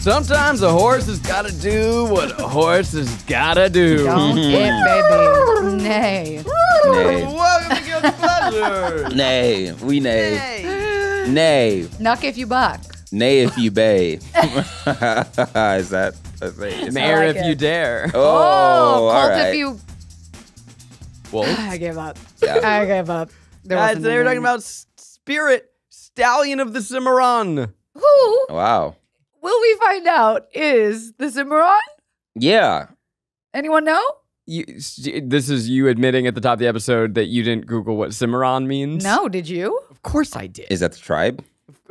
Sometimes a horse has got to do what a horse has got to do. Don't it, baby. Nay. Nay. Welcome to Guilty Pleasures. Nay. We nay. Nay. Nay. Knuck if you buck. Nay if you bay. Is that? Mayor like if it. You dare. Oh, all right. If you... Wolf? I gave up. Yeah. I gave up. Today we're talking about Spirit Stallion of the Cimarron. Who? Wow. Will we find out is the Cimarron? Yeah. Anyone know? This is you admitting at the top of the episode that you didn't Google what Cimarron means. No, did you? Of course I did. Is that the tribe?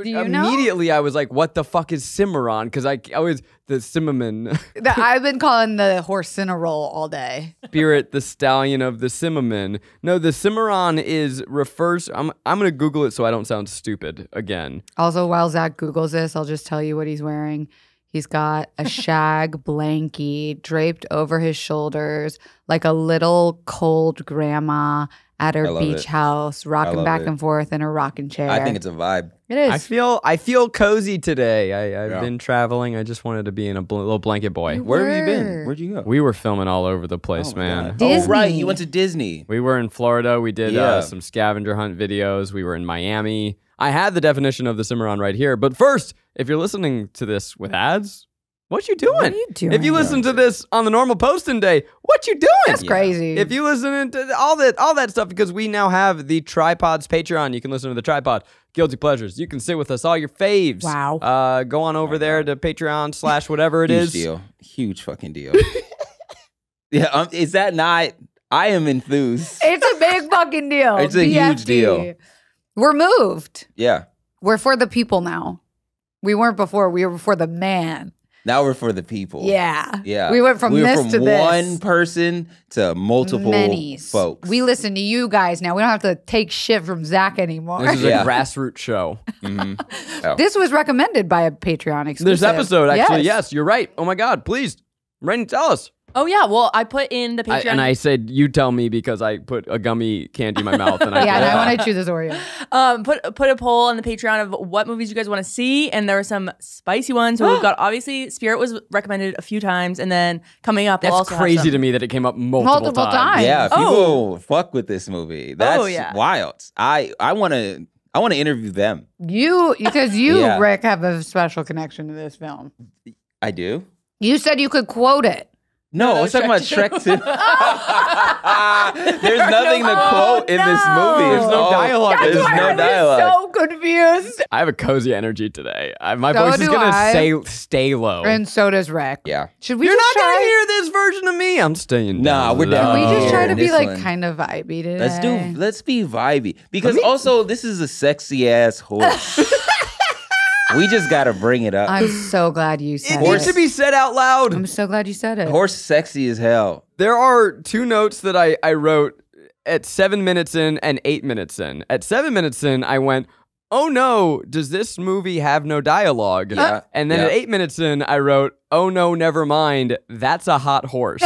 Do you Immediately know? I was like, what the fuck is Cimarron? Because I always, the Cimarron. I've been calling the horse Cimarron all day. Spirit, the stallion of the Cimarron. No, the Cimarron refers, I'm going to Google it so I don't sound stupid again. Also, while Zach Googles this, I'll just tell you what he's wearing. He's got a shag blankie draped over his shoulders, like a little cold grandma at her beach house, rocking back and forth in her rocking chair. I think it's a vibe. It is. I feel cozy today. I've been traveling. I just wanted to be in a little blanket boy. Where have you been? Where'd you go? We were filming all over the place, man. Disney. Oh, right. You went to Disney. We were in Florida. We did some scavenger hunt videos. We were in Miami. I had the definition of the Cimarron right here. But first, if you're listening to this with ads, what you doing? What are you doing? If you listen to this on the normal posting day, what you doing? That's crazy. If you listen to all that stuff, because we now have the Tripods Patreon. You can listen to the Tripod, Guilty Pleasures. You can sit with us, all your faves. Wow. Go on over there to Patreon/whatever it is. Huge deal. Huge fucking deal. Is that not? I am enthused. It's a big fucking deal. It's a huge deal. We're moved. Yeah. We're for the people now. We weren't before. We were for the man. Now we're for the people. Yeah. Yeah. We went from this to this. One person to multiple folks. We listen to you guys now. We don't have to take shit from Zach anymore. This is a grassroots show. This was recommended by a Patreon exclusive. This episode, actually. Yes, you're right. Oh my God. Please, Rainie, tell us. Oh, yeah. Well, I put in the Patreon. And I said, you tell me because I put a gummy candy in my mouth. And I want to chew this Oreo. Put a poll on the Patreon of what movies you guys want to see. And there were some spicy ones. So we've got, obviously, Spirit was recommended a few times. And then coming up, we'll also have some. That's crazy to me that it came up multiple times. Yeah, people fuck with this movie. That's wild. I want to interview them. Because you, Rick, have a special connection to this film. I do? You said you could quote it. No, I was talking about Shrek 2. There's nothing to quote in this movie. There's no dialogue. That's why I was so confused. I have a cozy energy today. My voice is going to stay low. And so does Shrek. Yeah. You're not going to hear this version of me. I'm staying down. Nah, we're done. Can we just try to be like kind of vibey today? Let's be vibey. Because also, this is a sexy ass horse. We just got to bring it up. I'm so glad you said it. It needs to be said out loud. I'm so glad you said it. Horse sexy as hell. There are two notes that I wrote at 7 minutes in and 8 minutes in. At 7 minutes in, I went, oh no, does this movie have no dialogue? Yeah. And then at 8 minutes in, I wrote, oh no, never mind. That's a hot horse.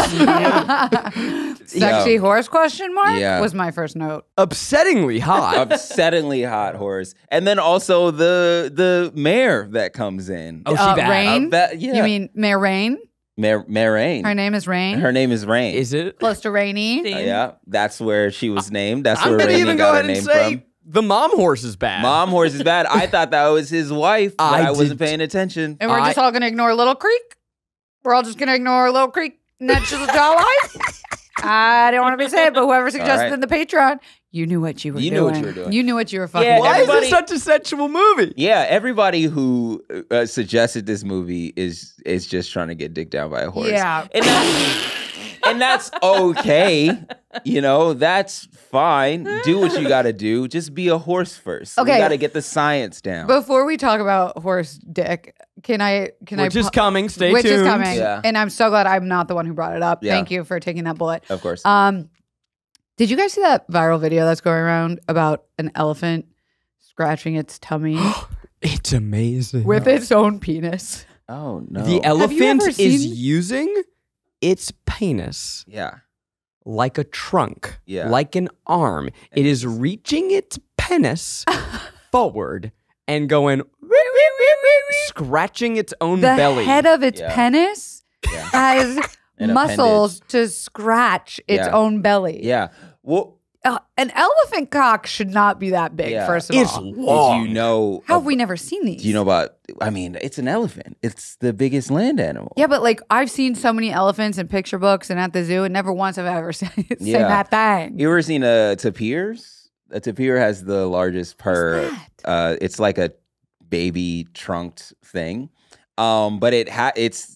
Sexy horse ? Was my first note. Upsettingly hot. Upsettingly hot horse. And then also the mayor that comes in. Oh, she bad. Rain? You mean Mayor Rain? Mayor Rain. Her name is Rain. Her name is Rain. Is it? Close to Rainie. Yeah, that's where she was named. That's where Rainie got her name from. The mom horse is bad. Mom horse is bad. I thought that was his wife, but I wasn't paying attention. And we're just all going to ignore Little Creek? We're all just going to ignore Little Creek Natural Jawline? I don't want to be sad, but whoever suggested in the Patreon, you knew what you were doing. You knew what you were doing. You knew what you were fucking doing. Why is this such a sexual movie? Yeah, everybody who suggested this movie is just trying to get dicked down by a horse. Yeah. And that's okay. You know, that's fine. Do what you got to do. Just be a horse first. Okay. You got to get the science down. Before we talk about horse dick, Which is coming. Yeah. And I'm so glad I'm not the one who brought it up. Yeah. Thank you for taking that bullet. Of course. Did you guys see that viral video that's going around about an elephant scratching its tummy? It's amazing. With its own penis. Oh, no. The elephant is using its penis. Yeah. Like a trunk. Yeah. Like an arm. It is reaching its penis forward and going... scratching its own belly. The head of its penis has muscles to scratch its own belly. Yeah. Well, an elephant cock should not be that big, first of all. It's long. You know, how have we never seen these? Do you know about, I mean, it's an elephant. It's the biggest land animal. Yeah, but like I've seen so many elephants in picture books and at the zoo, and never once have I ever seen that thing. You ever seen a tapir's? A tapir has the largest it's like a baby trunked thing. But it has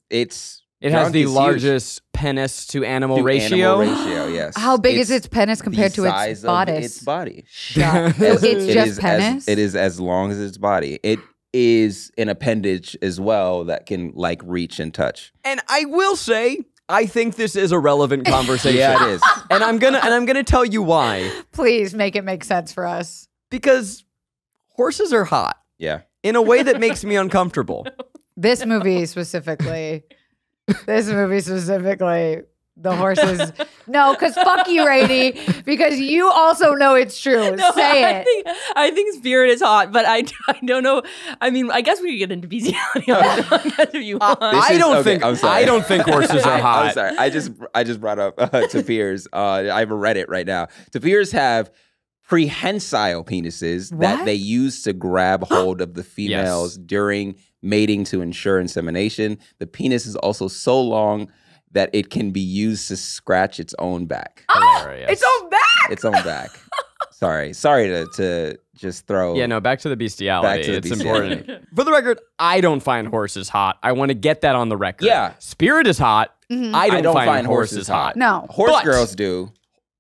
the largest penis to animal ratio. Yes. How big is its penis compared to its bodice? Its body. It's just penis. It is as long as its body. It is an appendage as well that can like reach and touch. And I will say, I think this is a relevant conversation. Yeah, it is. And I'm gonna tell you why. Please make it make sense for us. Because horses are hot. Yeah. In a way that makes me uncomfortable. This movie specifically. This movie specifically, the horses. No, because fuck you, Rainie, because you also know it's true. No, say it. I think Spirit is hot, but I don't know. I mean, I guess we could get into bestiality on that if you want. I don't think horses are hot. I'm sorry. I just brought up tapirs. I have a Reddit right now. Tapirs have prehensile penises that they use to grab hold of the females during mating to ensure insemination. The penis is also so long that it can be used to scratch its own back. Hilarious. Its own back. Its own back. Sorry to just throw. Yeah, no, back to the bestiality. It's important. For the record, I don't find horses hot. I want to get that on the record. Yeah, Spirit is hot. Mm-hmm. I don't find horses hot. No, girls do.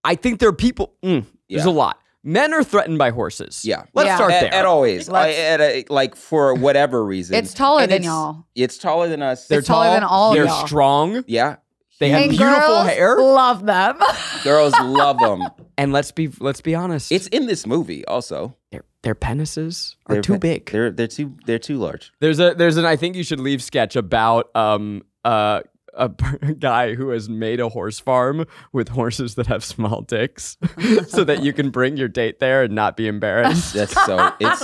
I think there are people. There's a lot. Men are threatened by horses. Yeah. Let's start there. Like for whatever reason. It's taller than y'all. It's taller than us. They're taller than all of y'all. They're strong. Yeah. They have beautiful hair. Love them. Girls love them. And let's be honest. It's in this movie also. Their penises are too big. They're too large. There's an I think you should leave sketch about a guy who has made a horse farm with horses that have small dicks so that you can bring your date there and not be embarrassed. It's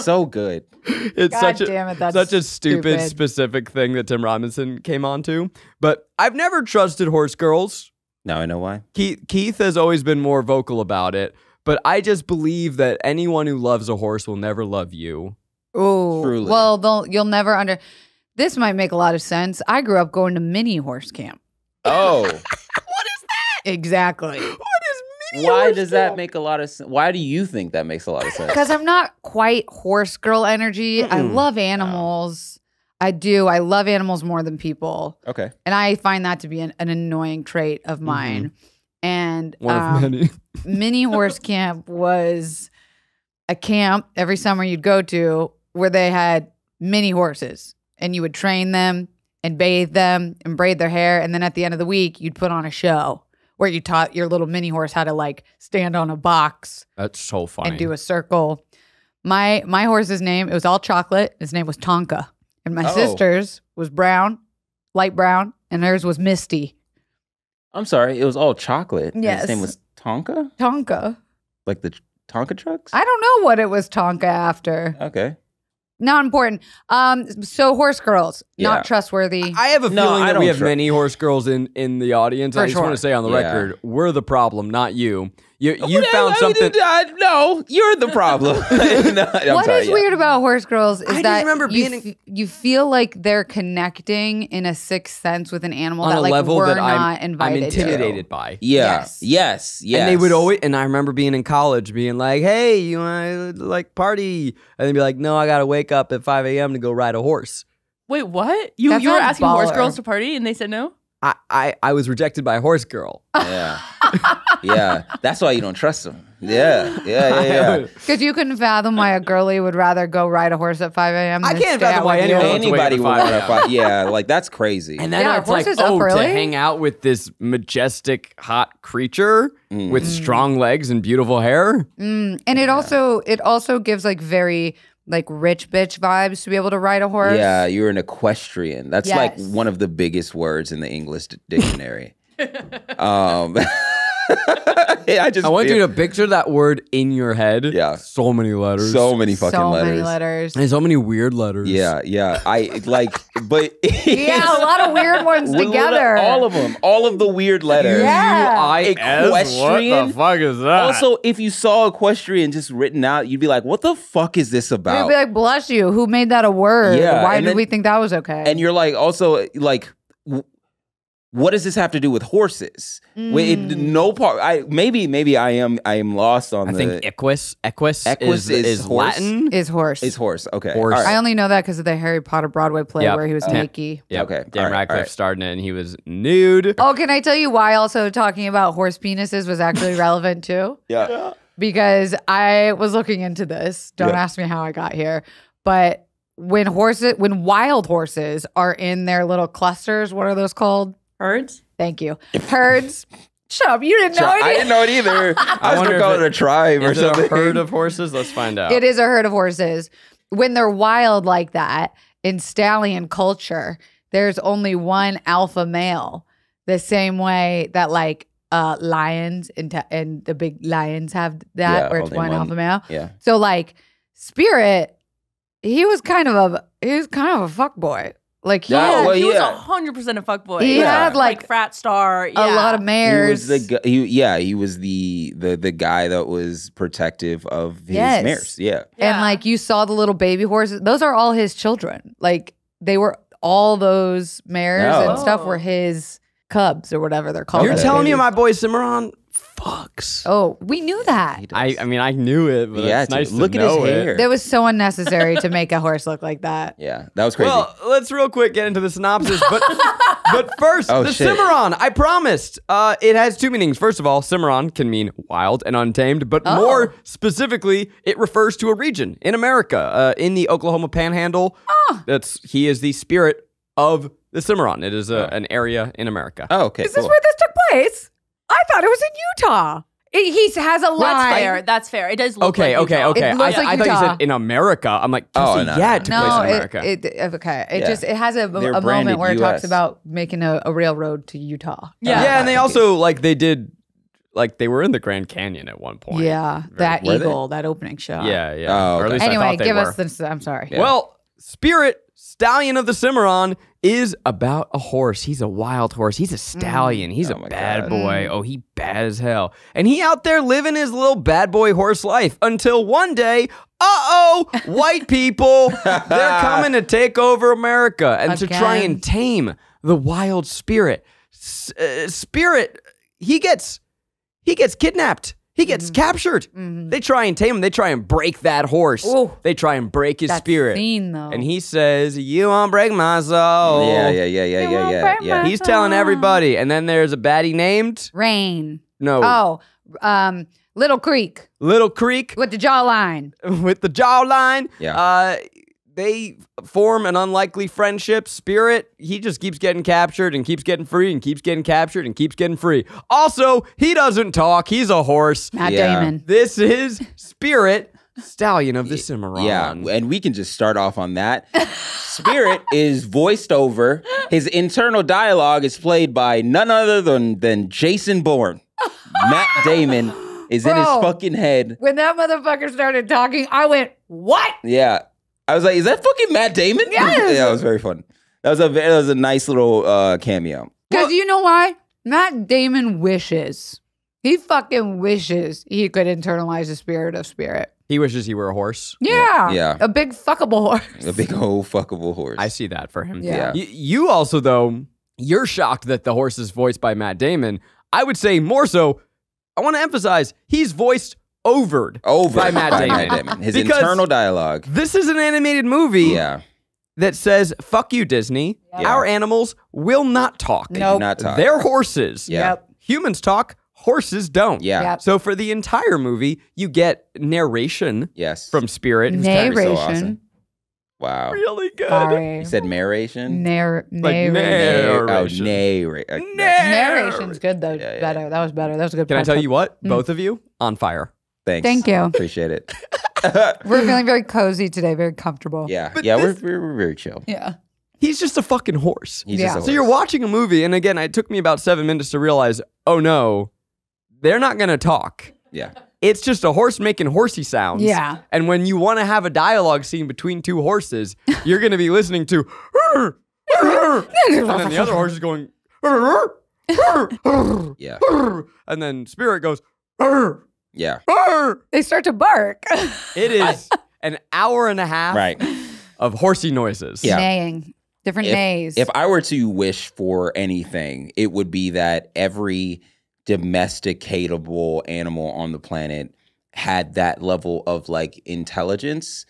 so good. It's such a stupid, specific thing that Tim Robinson came onto. But I've never trusted horse girls. Now I know why. Keith has always been more vocal about it, but I just believe that anyone who loves a horse will never love you. Oh, well, you'll never This might make a lot of sense. I grew up going to mini horse camp. Oh. What is that? Exactly. What is mini horse camp? Why does that make a lot of sense? Why do you think that makes a lot of sense? Because I'm not quite horse girl energy. I love animals. I do. I love animals more than people. Okay. And I find that to be an annoying trait of mine. And one of many. Mini horse camp was a camp every summer you'd go to where they had mini horses. And you would train them and bathe them and braid their hair. And then at the end of the week, you'd put on a show where you taught your little mini horse how to like stand on a box. That's so funny. And do a circle. My horse's name, it was all chocolate. His name was Tonka. And my sister's was brown, light brown. And hers was Misty. I'm sorry. It was all chocolate. Yes. And his name was Tonka? Tonka. Like the Tonka trucks? I don't know what it was Tonka after. Okay. Not important. So horse girls, not trustworthy. I have a feeling that we have many horse girls in the audience. I just want to say on the record, we're the problem, not you. You found something. No, you're the problem. What is weird about horse girls is that you feel like they're connecting in a sixth sense with an animal that like we're not invited to. I'm intimidated by. Yes. And they would always. And I remember being in college, being like, "Hey, you want to like party?" And they'd be like, "No, I gotta wake up at 5 a.m. to go ride a horse." Wait, what? You were asking horse girls to party, and they said no. I was rejected by a horse girl. Yeah. Yeah. That's why you don't trust them. Yeah. Because you couldn't fathom why a girly would rather go ride a horse at 5 a.m. I can't fathom why anybody would ride a horse. Yeah, like that's crazy. And then it's like, to hang out with this majestic, hot creature with strong legs and beautiful hair. And it also gives like very... like rich bitch vibes to be able to ride a horse. Yeah, you're an equestrian. That's like one of the biggest words in the English dictionary. I want you to picture that word in your head. Yeah. So many letters. So many fucking letters. So many letters. And so many weird letters. Yeah, yeah. I like, but. Yeah, a lot of weird ones together. All of them. All of the weird letters. Yeah. Equestrian. What the fuck is that? Also, if you saw equestrian just written out, you'd be like, what the fuck is this about? You'd be like, bless you. Who made that a word? Yeah. Why did we think that was okay? And you're like, also, like, what does this have to do with horses? Mm. It, no part. Maybe I am lost on. I think Equus is Latin. Is horse. Is horse. Okay. Horse. Right. I only know that because of the Harry Potter Broadway play where he was Mickey. Yeah. Okay. Dan Radcliffe starred in it, and he was nude. Oh, can I tell you why? Also, talking about horse penises was actually relevant too. Yeah. Because I was looking into this. Don't ask me how I got here, but when wild horses are in their little clusters, what are those called? Herds? Thank you. Herds. Shut up. You didn't know it either. I didn't know it either. I was going to call it a tribe or something. Is it a herd of horses? Let's find out. It is a herd of horses. When they're wild like that, in stallion culture, there's only one alpha male. The same way that like lions and the big lions have that, where it's one alpha male. Yeah. So like Spirit, he was kind of a fuckboy. Like he was 100% a fuckboy. He had like frat star, a lot of mares. He was the he was the guy that was protective of his mares. Yeah. And like you saw the little baby horses; those are all his children. Like they were all those mares and stuff were his cubs or whatever they're called. You're telling me my boy Cimarron fucks? Oh, we knew that. I mean, I knew it, but it's nice to look at his hair. That was so unnecessary to make a horse look like that. Yeah, that was crazy. Well, let's real quick get into the synopsis, but first, the Cimarron. I promised. It has two meanings. First of all, Cimarron can mean wild and untamed, but more specifically, it refers to a region in America, in the Oklahoma Panhandle. He is the spirit of the Cimarron. It is an area in America. Oh, okay. Is this where this took place? I thought it was in Utah. He has a line. That's fair. That's fair. It does look like Utah. Okay. It looks like Utah. I thought you said in America. I'm like, no, in America. It has a moment where it talks about making a railroad to Utah. Yeah. Yeah, and they also they were in the Grand Canyon at one point. Yeah, that opening shot. Yeah, yeah. Oh, okay. Anyway, give us this. I'm sorry. Yeah. Well, Spirit Stallion of the Cimarron is about a horse. He's a wild horse. He's a stallion. He's a bad boy. Oh, he bad as hell. And he out there living his little bad boy horse life until one day, white people, they're coming to take over America and to try and tame the wild Spirit. Spirit, he gets kidnapped. He gets captured. They try and tame him. They try and break that horse. Ooh, they try and break his spirit. Scene, though. And he says, "You won't break my soul." Yeah. He's telling everybody. And then there's a baddie named Rain. No. Oh, Little Creek. Little Creek with the jawline. With the jawline. Yeah. They form an unlikely friendship. Spirit, he just keeps getting captured and keeps getting free and keeps getting captured and keeps getting free. Also, he doesn't talk. He's a horse. Matt Damon. This is Spirit, Stallion of the Cimarron. Yeah, and we can just start off on that. Spirit is voiced over. His internal dialogue is played by none other than Jason Bourne. Matt Damon is in his fucking head. When that motherfucker started talking, I went, what? Yeah. I was like, is that fucking Matt Damon? Yes. Yeah, it was very fun. That was a nice little cameo. Because you know why? Matt Damon wishes. He fucking wishes he could internalize the spirit of Spirit. He wishes he were a horse. Yeah. Yeah. A big fuckable horse. A big old fuckable horse. I see that for him. Yeah. You also, though, you're shocked that the horse is voiced by Matt Damon. I would say more so, I want to emphasize, he's voiced Overed by Matt Damon. His internal dialogue. This is an animated movie that says, fuck you, Disney. Yeah. Our animals will not talk. Nope. Not talk. They're horses. Yep. Humans talk, horses don't. Yeah. Yep. So for the entire movie, you get narration from Spirit. Narration. So awesome. Wow. Really good. Sorry. You said narration? Narration. Narration's good, though. Yeah, yeah. Better. That was better. That was a good Can I tell you what? Both of you, on fire. Thanks. Thank you. Appreciate it. We're feeling very cozy today, very comfortable. Yeah. But we're very chill. Yeah. He's just a fucking horse. He's just a horse. So you're watching a movie, and again, it took me about 7 minutes to realize, oh no, They're not going to talk. Yeah. It's just a horse making horsey sounds. Yeah. And when you want to have a dialogue scene between two horses, you're going to be listening to, and then the other horse is going, yeah. And then Spirit goes, yeah. They start to bark. It is an hour and a half of horsey noises. Yeah. Neighing. Different neighs. If I were to wish for anything, it would be that every domesticatable animal on the planet had that level of like intelligence.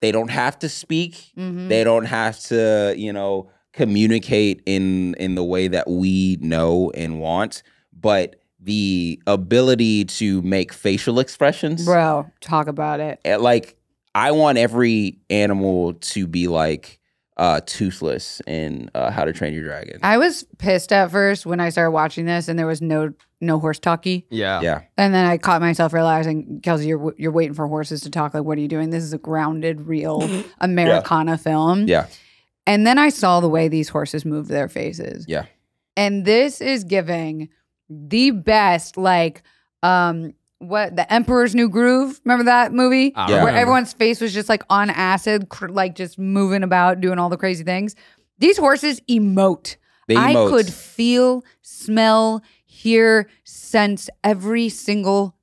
They don't have to speak. Mm-hmm. They don't have to, you know, communicate in the way that we know and want, but the ability to make facial expressions. Bro, talk about it. Like, I want every animal to be like toothless in How to Train Your Dragon. I was pissed at first when I started watching this and there was no horse talkie. Yeah. Yeah. And then I caught myself realizing, Kelsey, you're waiting for horses to talk. Like, what are you doing? This is a grounded, real Americana film. Yeah. And then I saw the way these horses moved their faces. Yeah. And this is giving the best, like, what, The Emperor's New Groove? Remember that movie? Yeah. Where everyone's face was just like on acid, like just moving about, doing all the crazy things. These horses emote. They emote. I could feel, smell, hear, sense every single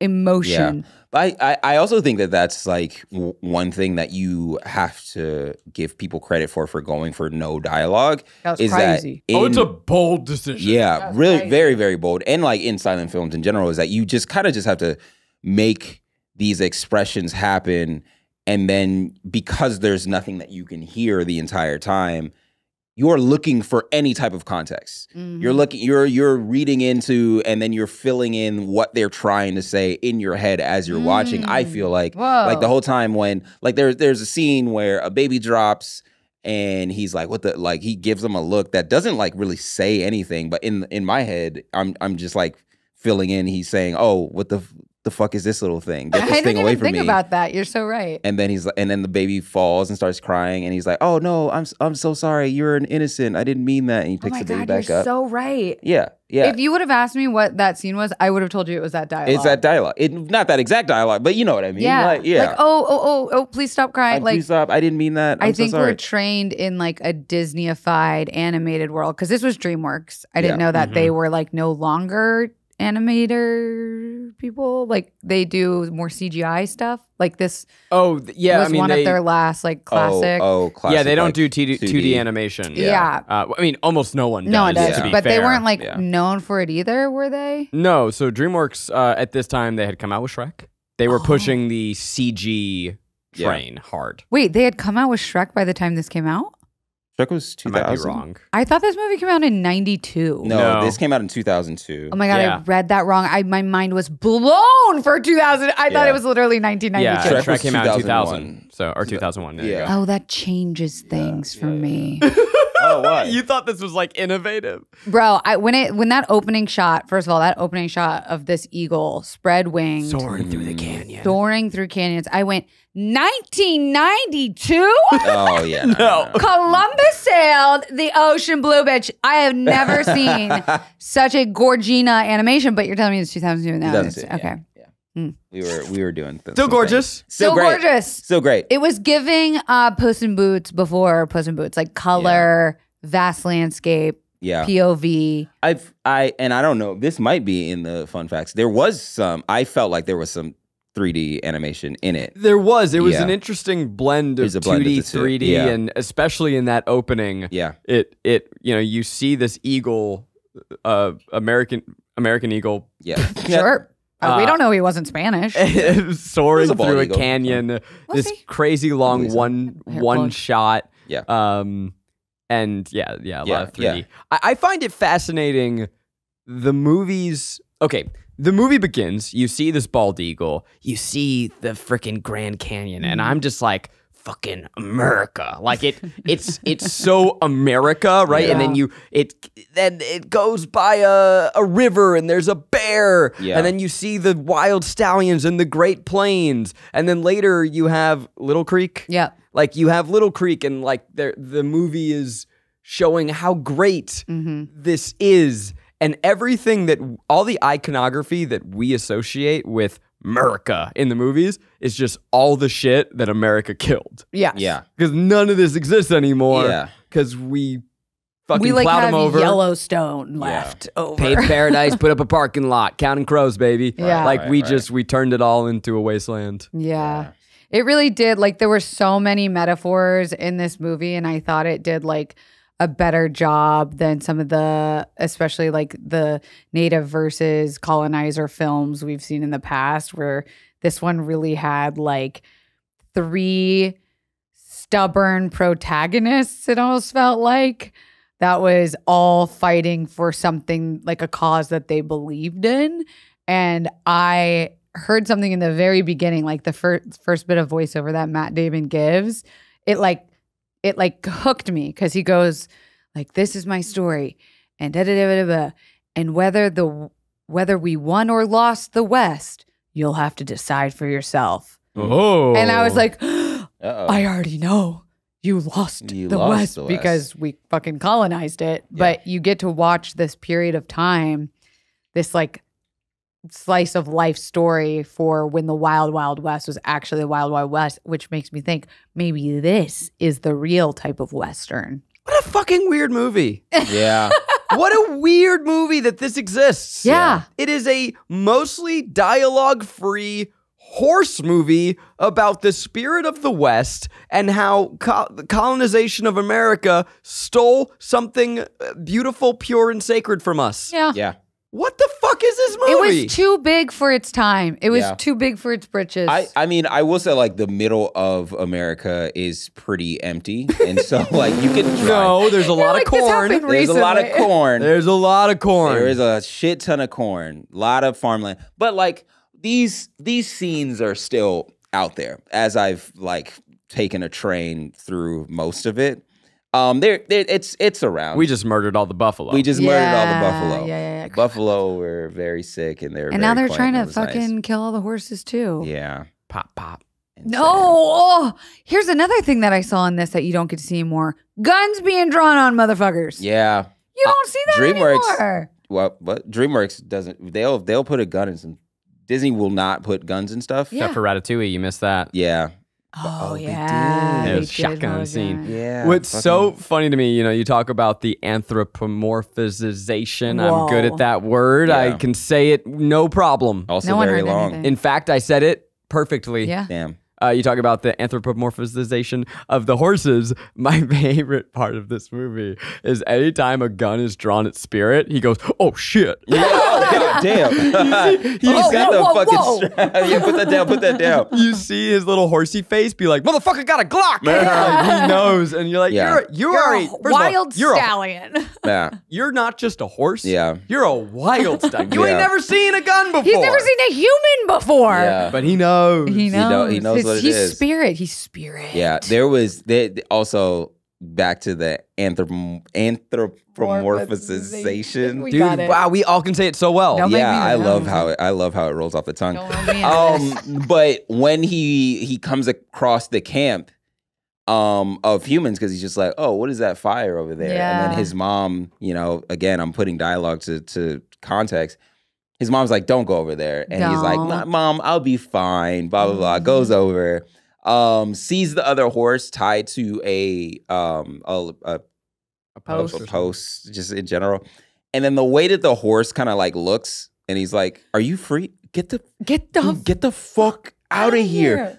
emotion. Yeah. But I also think that that's like one thing that you have to give people credit for going for no dialogue. That was crazy. That it's a bold decision. Yeah, really, crazy. Very, very bold. And like in silent films in general is that you just kind of just have to make these expressions happen. And then because there's nothing that you can hear the entire time, you're looking for any type of context. Mm-hmm. You're reading into, and then you're filling in what they're trying to say in your head as you're watching. I feel like, whoa, like the whole time when, like, there's a scene where a baby drops, and he's like, "What the?" Like, he gives them a look that doesn't like really say anything, but in my head, I'm just like filling in. He's saying, "Oh, what the fuck is this little thing? Get this thing away from me." I didn't even think about that. You're so right. And then he's like, and then the baby falls and starts crying, and he's like, "Oh no, I'm so sorry. You're an innocent. I didn't mean that." And he picks the baby back up. You're so right. Yeah, yeah. If you would have asked me what that scene was, I would have told you it was that dialogue. It's that dialogue. Not that exact dialogue, but you know what I mean. Yeah, like, yeah. Like, oh, please stop crying. Like, please stop. I didn't mean that. I think we're trained in like a Disney-ified animated world because this was DreamWorks. I didn't know that they were like no longer animator people, like they do more CGI stuff. Like this, was I mean, one of their last like classic. Classic. Yeah, they don't do 2D animation. Yeah, I mean, almost no one does. No one does. Yeah. But fair, they weren't like known for it either, were they? No. So DreamWorks at this time they had come out with Shrek. They were pushing the CG train hard. Wait, they had come out with Shrek by the time this came out? Shrek was 2000. I might be wrong. I thought this movie came out in 92. No, this came out in 2002. Oh my God, I read that wrong. My mind was blown for 2000. I thought it was literally 1992. Yeah, Shrek came out in 2000. Or 2001. Yeah. Oh, that changes things for me. Oh, what? You thought this was like innovative. Bro, when that opening shot, first of all, that opening shot of this eagle spread wings. Soaring through the canyon. Soaring through canyons. I went, 1992? Oh, yeah. No. Columbus sailed the ocean blue, bitch. I have never seen such a Gorgina animation, but you're telling me it's 2002 now. Okay. Yeah. We were doing things. Still gorgeous. Still great. Gorgeous. Still great. It was giving Puss in Boots before Puss in Boots, like color, vast landscape, POV. I don't know. This might be in the fun facts. There was some. I felt like there was some 3D animation in it. There was. It was an interesting blend of 2D, 3D, and especially in that opening. Yeah. It you know, you see this eagle, American eagle. Yeah. Sure. We don't know he wasn't Spanish. Soaring through a canyon. This crazy long one shot. Yeah. And a lot of 3D. Yeah. I find it fascinating. The movies. Okay, the movie begins. You see this bald eagle. You see the freaking Grand Canyon, and I'm just like, fucking America. Like it's so America, right? Yeah. And then it goes by a river and there's a bear. Yeah. And then you see the wild stallions and the Great Plains. And then later you have Little Creek. Yeah. Like you have Little Creek and like the movie is showing how great this is. and everything that, all the iconography that we associate with America in the movies is just all the shit that America killed. Yes. Yeah. Because none of this exists anymore. Yeah. Because we fucking plowed them over. We like have Yellowstone left over. Paved paradise, put up a parking lot. Counting Crows, baby. Yeah. Right, like we turned it all into a wasteland. Yeah. It really did. Like there were so many metaphors in this movie, and I thought it did like a better job than some of the, especially like the native versus colonizer films we've seen in the past, where this one really had like three stubborn protagonists, it almost felt like, that was all fighting for something, like a cause that they believed in. And I heard something in the very beginning, like the first bit of voiceover that Matt Damon gives, it hooked me, because he goes like, this is my story, and da da da da da, and whether we won or lost the West, you'll have to decide for yourself. Oh. And I was like, uh-oh. I already know you lost the West because we fucking colonized it. Yeah. But you get to watch this period of time, this like slice of life story for when the Wild Wild West was actually the Wild Wild West, which makes me think maybe this is the real type of Western. What a fucking weird movie. Yeah. What a weird movie that this exists. Yeah. It is a mostly dialogue-free horse movie about the spirit of the West and how the colonization of America stole something beautiful, pure, and sacred from us. Yeah. Yeah. What the fuck is this movie? It was too big for its time. It was too big for its britches. I mean, I will say, like, the middle of America is pretty empty. And so, like, you can try. No, there's a lot of corn. There's a lot of corn. There's a lot of corn. There is a shit ton of corn. A lot of farmland. But, like, these scenes are still out there, as I've, like, taken a train through most of it. It's around. We just murdered all the buffalo. We just murdered all the buffalo. Yeah. Buffalo were very sick, and now they're trying to fucking kill all the horses too. Yeah, pop pop. No, oh, here's another thing that I saw in this that you don't get to see anymore: guns being drawn on motherfuckers. Yeah, you don't see that anymore. Well, but DreamWorks doesn't. They'll put a gun in some. Disney will not put guns and stuff. Yeah. Except for Ratatouille, you missed that. Yeah. Oh yeah, it was shotgun scene. Yeah, what's so funny to me, you know, you talk about the anthropomorphization. Whoa. I'm good at that word. Yeah. I can say it no problem. Also no very long. Anything. In fact, I said it perfectly. Yeah. Damn. You talk about the anthropomorphization of the horses. My favorite part of this movie is anytime a gun is drawn at Spirit, he goes, "Oh shit!" Yeah, God damn! He's got the fucking strap. Yeah, put that down. Put that down. You see his little horsey face be like, "Motherfucker got a Glock." Like, he knows, and you're like, "You're a wild stallion. You're not just a horse. Yeah, you're a wild stallion. You ain't never seen a gun before. He's never seen a human before. Yeah. But he knows. He knows. He's spirit. Yeah, there was also back to the anthropomorphization. Dude, wow, we all can say it so well. I love how it rolls off the tongue. But when he comes across the camp of humans, because he's just like, oh, what is that fire over there? Yeah. And then his mom, you know, again, I'm putting dialogue to context. His mom's like, don't go over there. And he's like, Mom, I'll be fine, blah, blah, blah. Goes over, sees the other horse tied to a post, just in general. And then the way that the horse kind of like looks, and he's like, are you free? Get the fuck out of here.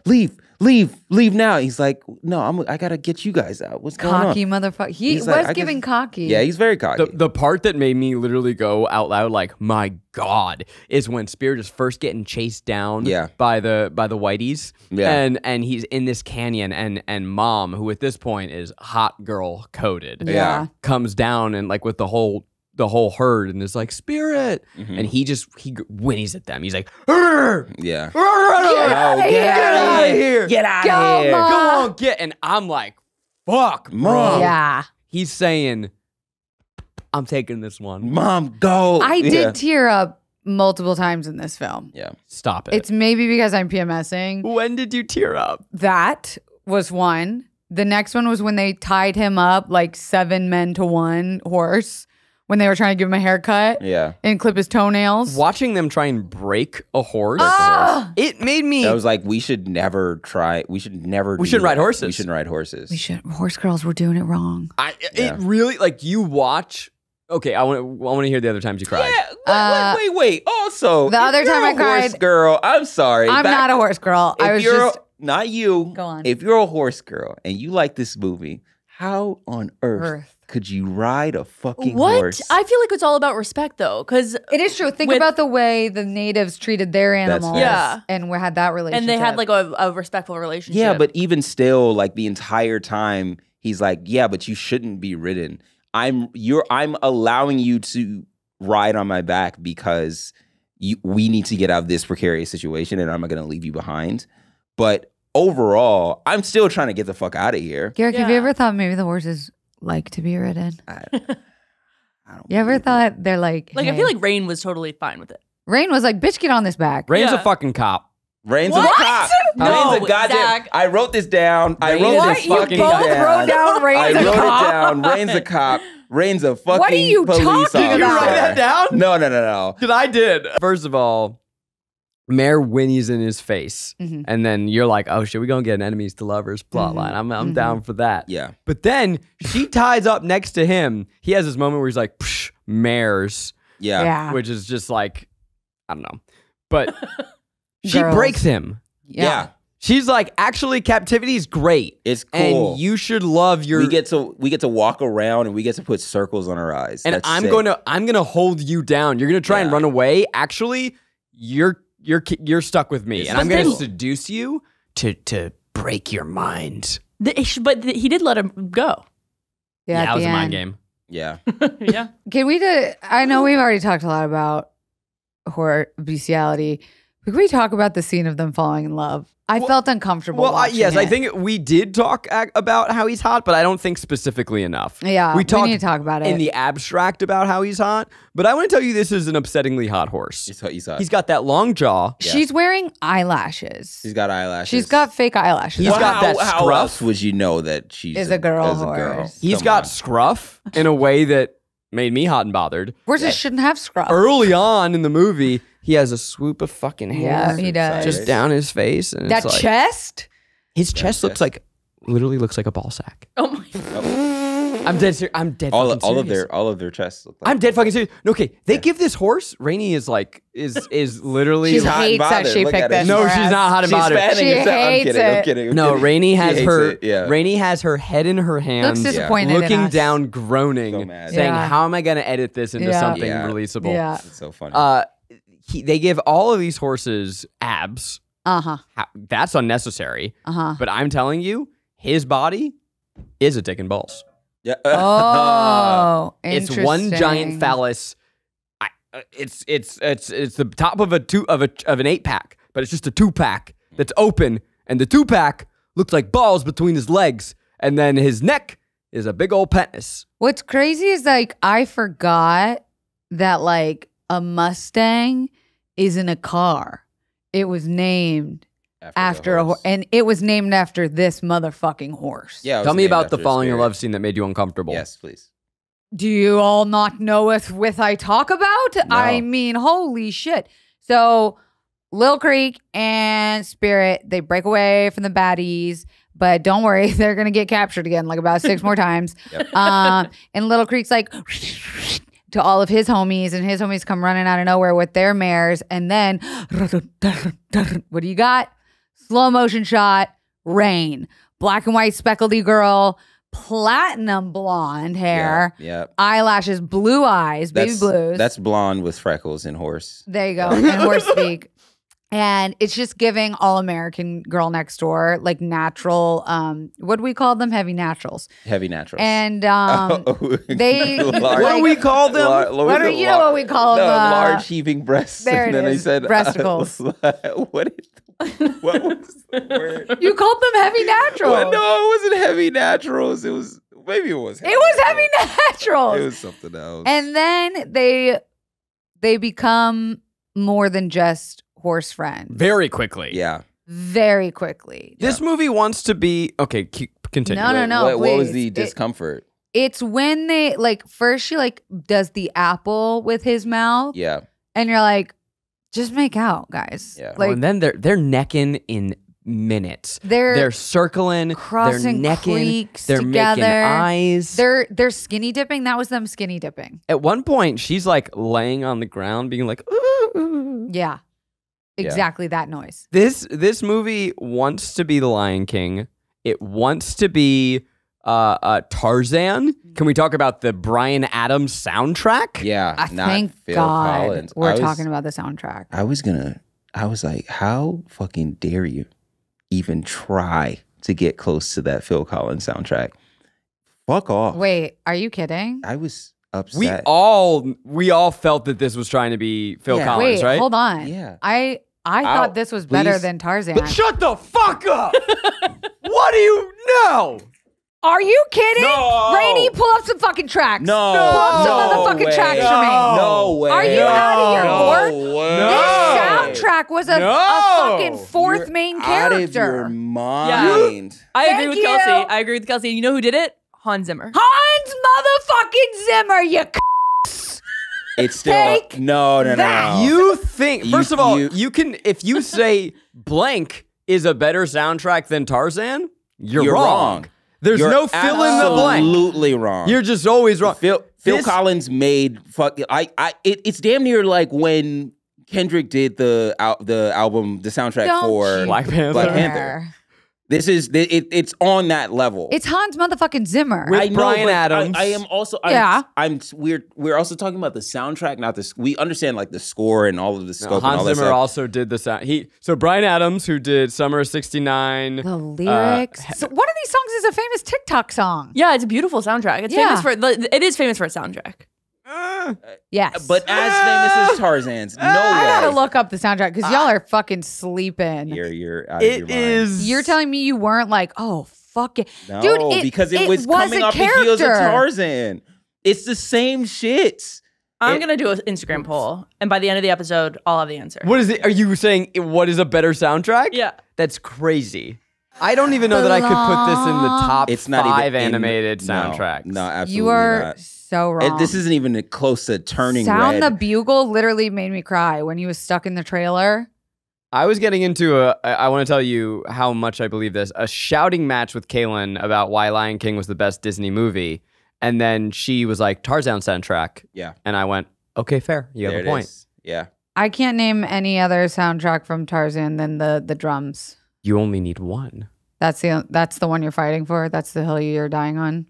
Leave now. He's like, no, I gotta get you guys out. What's going on? Cocky motherfucker. He was giving cocky. Yeah, he's very cocky. The part that made me literally go out loud like, my God, is when Spirit is first getting chased down by the whiteys. Yeah. And he's in this canyon, and Mom, who at this point is hot girl coded, comes down and like with the whole herd, and it's like, Spirit. And he whinnies at them. He's like, get out of here. Go on, get. And I'm like, fuck, Mom. Yeah. He's saying, I'm taking this one. Mom, go. I did tear up multiple times in this film. Yeah. Stop it. It's maybe because I'm PMSing. When did you tear up? That was one. The next one was when they tied him up like 7 men to 1 horse. when they were trying to give him a haircut and clip his toenails. Watching them try and break a horse, it made me... I was like, we should never try... We should never... We shouldn't ride horses. We shouldn't ride horses. We should... Horse girls were doing it wrong. It really... Like, you watch... Okay, I want to hear the other times you cried. Yeah, wait. Also, the other time I cried... horse girl, I'm sorry. I'm not a horse girl. I was just... Not you. Go on. If you're a horse girl and you like this movie, how on earth could you ride a fucking horse? What? I feel like it's all about respect, though, because it is true. Think about the way the natives treated their animals, and we had that relationship, and they had like a respectful relationship. Yeah, but even still, like the entire time, he's like, "Yeah, but you shouldn't be ridden. I'm allowing you to ride on my back because we need to get out of this precarious situation, and I'm not going to leave you behind." But overall, I'm still trying to get the fuck out of here. Garrick, have you ever thought maybe the horses like to be ridden? I don't You ever thought they're like... Like, hey. I feel like Rain was totally fine with it. Rain was like, bitch, get on this back. Rain's a fucking cop. Rain's a cop. No, Rain's a goddamn... Zach. I wrote this down. I wrote it down. Rain's a cop. Rain's a fucking police officer. What are you talking about? Did you write that down? No. Because I did. First of all, Mare whinnies in his face, and then you're like, "Oh shit, we're gonna get an enemies to lovers plotline." I'm down for that. Yeah, but then she ties up next to him. He has this moment where he's like, "Psh, mares," which is just like, I don't know. But she breaks him. Yeah, she's like, "Actually, captivity is great. It's cool, and you should love your." We get to walk around, and we get to put circles on our eyes. And I'm gonna hold you down. You're gonna try and run away. Actually, you're stuck with me, and I'm going to seduce you to break your mind. But he did let him go. Yeah, that was a mind game. Yeah, yeah. Can we? I know we've already talked a lot about horror bestiality. But can we talk about the scene of them falling in love? I felt uncomfortable. Well, yes, I think we did talk about how he's hot, but I don't think specifically enough. Yeah, we need to talk about it in the abstract about how he's hot. But I want to tell you, this is an upsettingly hot horse. He's hot. He's got that long jaw. Yeah. She's wearing eyelashes. He's got eyelashes. She's got fake eyelashes. He's got that scruff. How else would you know that she is a girl horse? He's got scruff in a way that made me hot and bothered. Horses shouldn't have scruff. Early on in the movie, he has a swoop of fucking hair. Yeah, he does. Just down his face. And that it's like, chest? His chest looks like, literally looks like a ball sack. Oh my God. I'm dead serious. I'm dead all of their chests look like I'm dead fucking serious. No, okay, they give this horse, Rainie is like, is literally. She hates that she picked that. No, she's not hot and bothered. I'm kidding. No, Rainie has her head in her hands. Looks disappointed looking down, groaning, saying, how am I going to edit this into something releasable? Yeah. It's so funny. They give all of these horses abs. That's unnecessary. But I'm telling you, his body is a dick and balls. Yeah. Oh, it's one giant phallus. It's the top of an 8-pack, but it's just a 2-pack that's open, and the 2-pack looks like balls between his legs, and then his neck is a big old penis. What's crazy is like I forgot that like. A Mustang isn't a car. It was named after a horse. And it was named after this motherfucking horse. Yeah. Tell me about the falling in love scene that made you uncomfortable. Yes, please. Do you all not knoweth with I talk about? No. I mean, holy shit. So Lil Creek and Spirit, they break away from the baddies. But don't worry, they're going to get captured again like about 6 more times. Yep. And Lil Creek's like... to all of his homies, and his homies come running out of nowhere with their mares, and then, what do you got? Slow motion shot, Rain. Black and white speckledy girl, platinum blonde hair, eyelashes, blue eyes, baby blues. That's blonde with freckles and horse. There you go, and horse speak. And it's just giving all American Girl Next Door, like natural, what do we call them? Heavy naturals. Heavy naturals. And they- what do we call them? You know what we call them? Large heaving breasts. There it is. Breasticles. What was the word? You called them heavy naturals. Well, no, it wasn't heavy naturals. It was, maybe it was heavy. It was heavy naturals. It was something else. And then they become more than just- horse friend. Very quickly. Yeah. Very quickly. This movie wants to be... Okay, continue. No, no, no. What was the discomfort? It's when they like first she like does the apple with his mouth. Yeah. And you're like, just make out, guys. Yeah. Like, well, and then they're necking in minutes. They're circling, crossing, they're necking, creeks they're together. Making eyes. They're skinny dipping. That was them skinny dipping. At one point, she's like laying on the ground, being like, ooh, ooh. Yeah. Exactly that noise. This movie wants to be The Lion King. It wants to be Tarzan. Can we talk about the Bryan Adams soundtrack? Yeah, thank God we're talking about the soundtrack. I was like, how fucking dare you even try to get close to that Phil Collins soundtrack? Fuck off. Wait, are you kidding? I was upset. We all felt that this was trying to be Phil Collins, right? Hold on. Yeah. I thought this was better than Tarzan. But shut the fuck up! What do you know? Are you kidding? No. Rainie, pull up some fucking tracks. No. Pull up some motherfucking tracks for me. No way. Are you out of your gourd? No. This soundtrack was a fucking fourth main character. Out of your mind. Yeah. I agree with Kelsey. You know who did it? Hans Zimmer. Hans motherfucking Zimmer, you c***s. It's still... Take no. You think... First of all, you can... If you say blank is a better soundtrack than Tarzan, you're wrong. You're no fill in the blank. Absolutely wrong. You're just always wrong. Phil Collins made it's damn near like when Kendrick did the soundtrack for Black Panther. It's on that level. It's Hans motherfucking Zimmer with Bryan Adams. I am also we're also talking about the soundtrack, not the we understand like the score and all of the scope. Hans Zimmer also did the sound. So Bryan Adams, who did Summer of '69, the lyrics. So one of these songs is a famous TikTok song. Yeah, it's a beautiful soundtrack. It's famous for its soundtrack. Yes, but as famous as Tarzan's, no way. I gotta look up the soundtrack because y'all are fucking sleeping. You're out of your mind. You're telling me you weren't like, oh fuck it, no, dude? Because it was coming off the heels of Tarzan. It's the same shit. I'm gonna do an Instagram poll, and by the end of the episode, I'll have the answer. What is it? Are you saying what is a better soundtrack? Yeah, that's crazy. I don't even know that I could put this in the top five animated soundtracks. No, absolutely not. You are so wrong. This isn't even close to turning red. Sound the Bugle literally made me cry when he was stuck in the trailer. I was getting into I want to tell you how much I believe this, a shouting match with Kaylin about why Lion King was the best Disney movie. And then she was like, Tarzan soundtrack. Yeah. And I went, okay, fair. You have a point. Yeah. I can't name any other soundtrack from Tarzan than the drums. You only need one. That's the one you're fighting for. That's the hill you're dying on.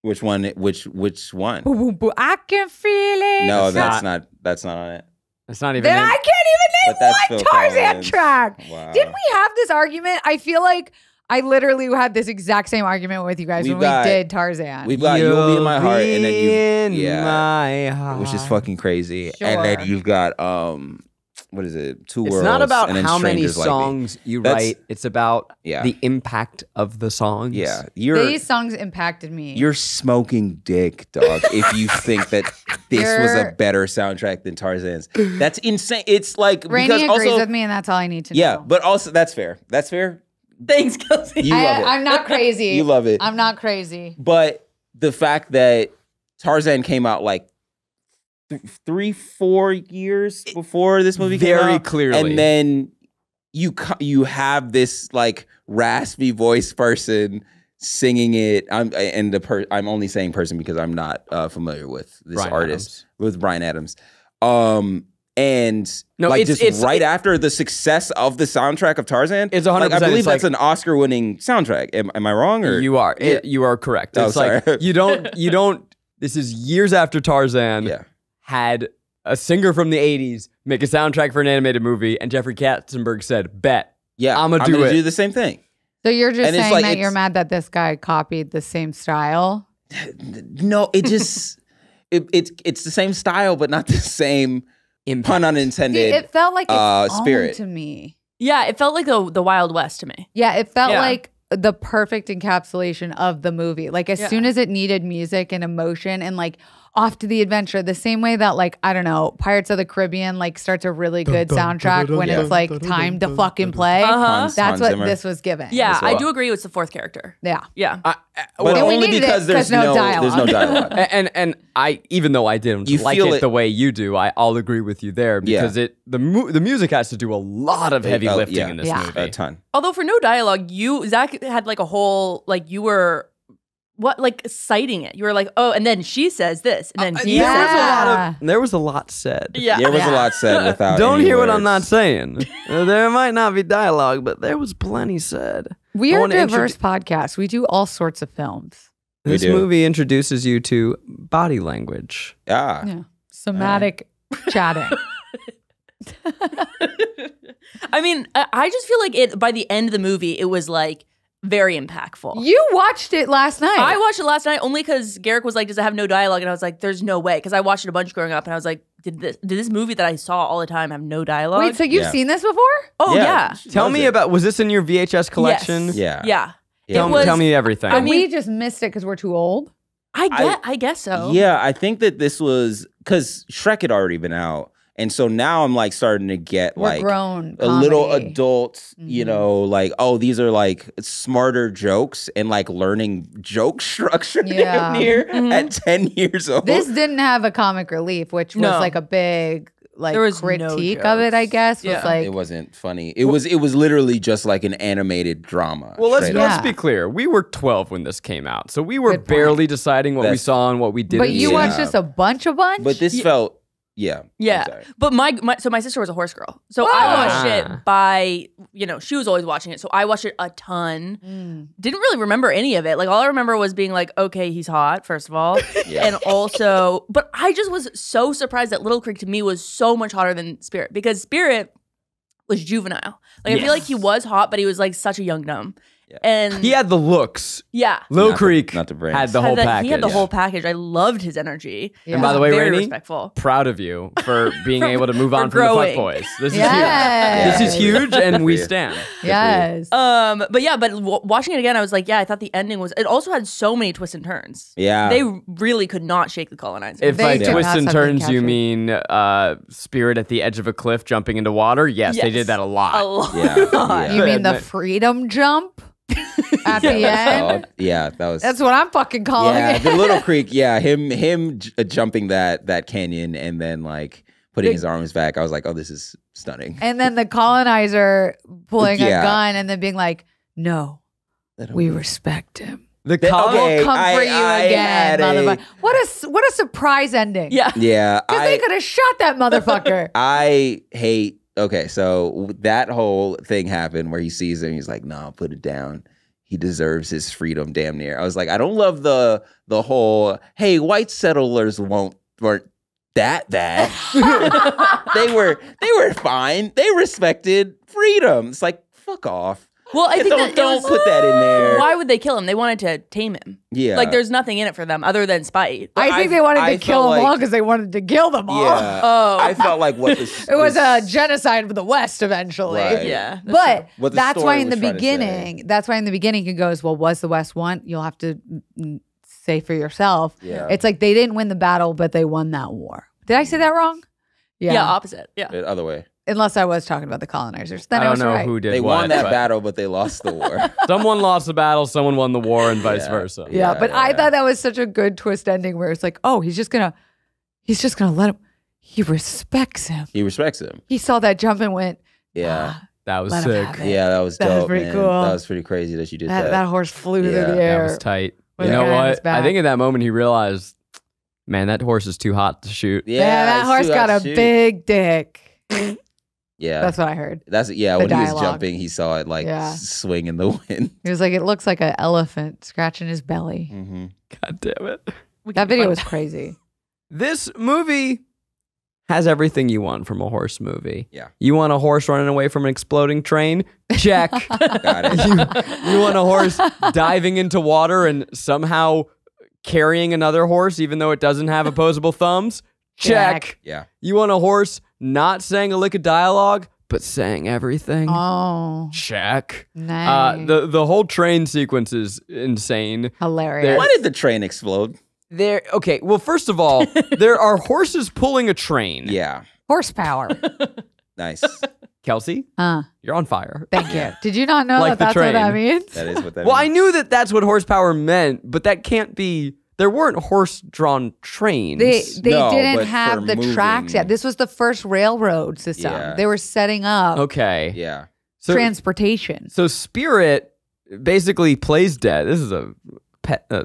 Which one? Which one? Boo, boo, boo. I can feel it. No, that's not on it. That's not even. Then I can't even name one Tarzan track. Wow. Didn't we have this argument? I feel like I literally had this exact same argument with you guys when we did Tarzan. We've got You'll Be in My Heart, and then you, which is fucking crazy. Sure. And then you've got what is it? Two Worlds. It's not about how many songs you write. It's about the impact of the songs. Yeah, these songs impacted me. You're smoking dick, dog. If you think that this was a better soundtrack than Tarzan's, that's insane. It's like Rainie agrees with me, and that's all I need to know. Yeah, but also that's fair. That's fair. Thanks, Kelsey. You love it. I'm not crazy. You love it. I'm not crazy. But the fact that Tarzan came out like 3-4 years before this movie came out. Very clearly. And then you have this like raspy voice person singing it. I'm only saying person because I'm not familiar with this artist with Bryan Adams. And no, like it's after the success of the soundtrack of Tarzan, it's 100%. Like, I believe that's like, an Oscar-winning soundtrack. Am I wrong? Or you are. Yeah. You are correct. Oh, it's sorry. Like you don't. This is years after Tarzan. Yeah. Had a singer from the 80s make a soundtrack for an animated movie, and Jeffrey Katzenberg said, bet. Yeah, I'm gonna do the same thing. So you're just saying like, that you're mad that this guy copied the same style? No, it just, it's the same style, but not the same, pun unintended. See, it felt like it's spirit to me. Yeah, it felt like the Wild West to me. Yeah, it felt like the perfect encapsulation of the movie. Like as soon as it needed music and emotion and like, off to the adventure, the same way that, like, I don't know, Pirates of the Caribbean, like, starts a really good soundtrack when it's like time to fucking play. That's what this was given. Yeah, I do agree. It's the fourth character. Yeah, yeah. But only because there's no dialogue. And I, even though I didn't like it the way you do, I'll agree with you there, because it the music has to do a lot of heavy lifting in this movie, a ton. Although for no dialogue, Zach had like a whole, like, you were. What, like, citing it? You were like, oh, and then she says this, and then he says that. There was a lot said. Yeah. There was a lot said without Don't hear words. What I'm not saying. There might not be dialogue, but there was plenty said. We are a diverse podcast. We do all sorts of films. This movie introduces you to body language. Yeah. Somatic chatting. I mean, I just feel like it. By the end of the movie, it was like, very impactful. You watched it last night. I watched it last night only because Garrick was like, does it have no dialogue? And I was like, there's no way. Because I watched it a bunch growing up and I was like, did this movie that I saw all the time have no dialogue? Wait, so you've seen this before? Oh, yeah. Tell me about, was this in your VHS collection? Yes. Yeah. Tell me everything. I mean, we just missed it because we're too old? I guess so. Yeah, I think that this was, because Shrek had already been out. And so now I'm like starting to get like grown a little adult, you know, like, oh, these are like smarter jokes and like learning joke structure at 10 years old. This didn't have a comic relief, which was like a big critique of it, I guess. Yeah. Was like, it wasn't funny. It was literally just like an animated drama. Well, let's be clear. We were 12 when this came out. So we were barely deciding what we saw and what we didn't. But you watched just a bunch. But this felt... Yeah. But my sister was a horse girl. So I watched it by, you know, she was always watching it. So I watched it a ton. Didn't really remember any of it. Like, all I remember was being like, okay, he's hot, first of all. And also, but I just was so surprised that Little Creek to me was so much hotter than Spirit, because Spirit was juvenile. Like, I feel like he was hot, but he was like such a young dumb. Yeah. And he had the looks. Yeah. Little Creek had the whole package. He had the whole package. I loved his energy. Yeah. And by the way, Rainie, respectful. Proud of you for being able to move on from the Fuckboys. This is huge. This is huge, and we stand. Yes. But yeah, but watching it again, I was like, yeah, I thought the ending was, it also had so many twists and turns. Yeah. They really could not shake the colonizer. If by twists and turns you mean Spirit at the edge of a cliff jumping into water, yes, they did that a lot. A lot. Yeah. You mean the freedom jump? At the end, that's what I'm fucking calling it. The Little Creek, him jumping that canyon and then like putting his arms back. I was like, oh, this is stunning. And then the colonizer pulling a gun and then being like, no, we respect him. The colonizer will come for you again, motherfucker. What a surprise ending. Yeah, because they could have shot that motherfucker. I hate. Okay, so that whole thing happened where he sees him. He's like, nah, put it down. He deserves his freedom damn near. I was like, I don't love the whole, hey, white settlers weren't that bad. they were fine. They respected freedom. It's like, fuck off. Well, I think don't put that in there. Why would they kill him? They wanted to tame him. Yeah. Like, there's nothing in it for them other than spite. I think they wanted to kill them all because they wanted to kill them all. Yeah. Oh. I felt like what this... It was a genocide of the West eventually. Right. Yeah. But that's why in the beginning, he goes, well, was the West one? You'll have to say for yourself. Yeah. It's like they didn't win the battle, but they won that war. Did I say that wrong? Yeah. Yeah, opposite. Yeah. The other way. Unless I was talking about the colonizers. Then I don't know who did. They won that battle, but they lost the war. Someone lost the battle, someone won the war, and vice versa. Yeah, but I thought that was such a good twist ending where it's like, oh, he's just gonna let him. He respects him. He respects him. He saw that jump and went, yeah. That was sick. Yeah, that was dope. That was pretty cool. That was pretty crazy that you did that. That horse flew through the air. That was tight. You know what? I think at that moment he realized, man, that horse is too hot to shoot. Yeah, that horse got a big dick. Yeah, that's what I heard. That's when he was jumping, he saw it like swing in the wind. He was like, it looks like an elephant scratching his belly. God damn it! That video was crazy. This movie has everything you want from a horse movie. Yeah, you want a horse running away from an exploding train? Check. Got it. You want a horse diving into water and somehow carrying another horse, even though it doesn't have opposable thumbs? Check. Yeah. You want a horse not saying a lick of dialogue, but saying everything? Oh. Check. Nice. The whole train sequence is insane. Hilarious. Why did the train explode? There. Okay. Well, first of all, there are horses pulling a train. Yeah. Horsepower. Nice. Kelsey, you're on fire. Thank you. Did you not know like that that's what that means? That is what that means. Well, I knew that that's what horsepower meant, but that can't be... There weren't horse-drawn trains. They didn't have the tracks yet. This was the first railroad system. Yeah. They were setting up transportation. So Spirit basically plays dead. This is a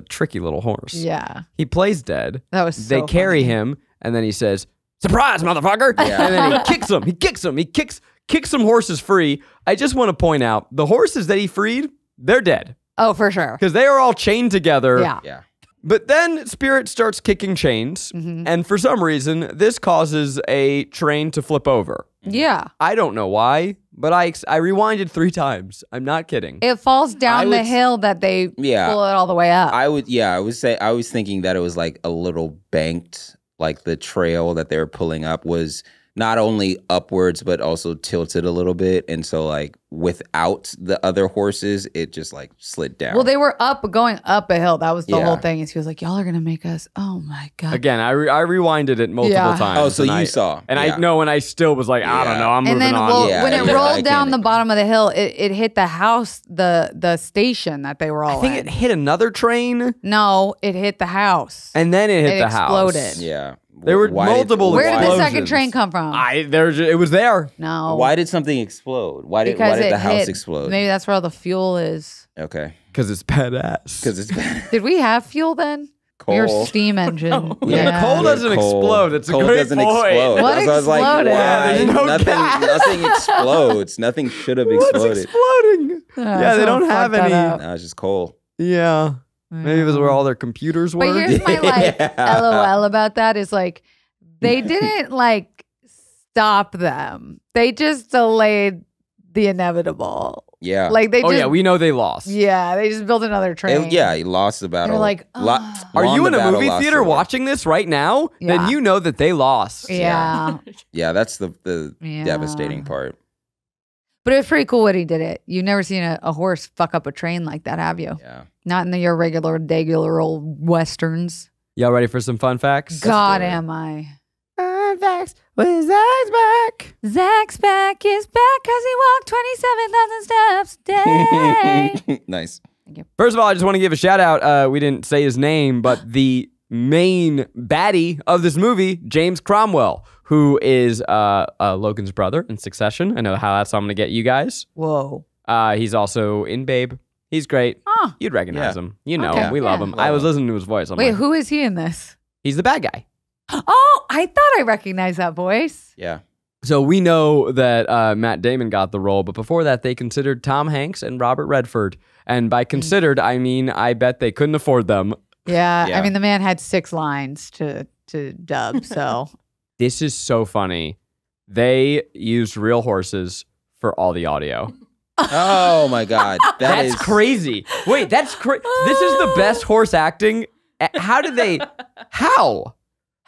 tricky little horse. Yeah. He plays dead. That was so They carry him, and then he says, "Surprise, motherfucker!" Yeah. And then he kicks him. He kicks him. He kicks some horses free. I just want to point out, the horses that he freed, they're dead. Oh, for sure. Because they are all chained together. Yeah. Yeah. But then Spirit starts kicking chains, and for some reason, this causes a train to flip over. Yeah. I don't know why, but I rewinded 3 times. I'm not kidding. It falls down the hill that they pull it all the way up. I was thinking that it was like a little banked, like the trail that they were pulling up was not only upwards, but also tilted a little bit. And so like without the other horses, it just like slid down. Well, they were going up a hill. That was the whole thing. And he was like, y'all are going to make us, oh my God. Again, I rewinded it multiple times. Oh, so you saw. And I know, and I still was like, I don't know, I'm moving on. Well, when it rolled down the bottom of the hill, it hit the house, the station that they were all in. I think it hit another train. No, it hit the house. And then it hit the house. It exploded. Yeah. There were multiple explosions. Where did the second train come from? It was there. No. Why did something explode? Why did the house explode? Maybe that's where all the fuel is. Okay. Because it's badass. Did we have fuel then? Coal. Your steam engine. No. Yeah. Yeah. Coal doesn't explode. It's coal doesn't explode. What exploded? I was like, there's no gas. Nothing explodes. Nothing should have exploded. What is exploding? Yeah, they don't have any. No, it's just coal. Yeah. Maybe it was where all their computers were. But here's my LOL about that is like, they didn't like stop them. They just delayed the inevitable. Yeah. Like they. Oh yeah, we know they lost. Yeah, they just built another train. He lost the battle. They're like, are you in a movie theater watching this right now? Yeah. Then you know that they lost. Yeah. Yeah, that's the devastating part. But it was pretty cool what he did it. You've never seen a horse fuck up a train like that, have you? Yeah. Not in your regular old Westerns. Y'all ready for some fun facts? God, am I. Fun facts with Zach's back. Zach's back is back because he walked 27,000 steps a day. Nice. Thank you. First of all, I just want to give a shout out. We didn't say his name, but the main baddie of this movie, James Cromwell, who is Logan's brother in Succession. I know how that's I'm going to get you guys. Whoa. He's also in Babe. He's great. Huh. You'd recognize him. You know him. We love him. I was listening to his voice. I'm like, who is he in this? He's the bad guy. Oh, I thought I recognized that voice. Yeah. So we know that Matt Damon got the role, but before that, they considered Tom Hanks and Robert Redford. And by considered, I mean, I bet they couldn't afford them. Yeah. I mean, the man had 6 lines to dub, so. This is so funny. They used real horses for all the audio. Oh my God. That's crazy. Wait, that's crazy. This is the best horse acting. How did they, how